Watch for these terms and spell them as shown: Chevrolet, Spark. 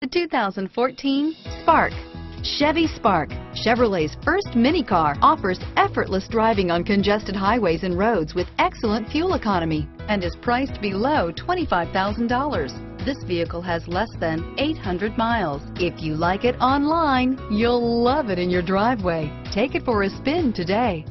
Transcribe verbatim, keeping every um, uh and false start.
The two thousand fourteen Spark. Chevy Spark, Chevrolet's first mini car, offers effortless driving on congested highways and roads with excellent fuel economy and is priced below twenty-five thousand dollars. This vehicle has less than eight hundred miles. If you like it online, you'll love it in your driveway. Take it for a spin today.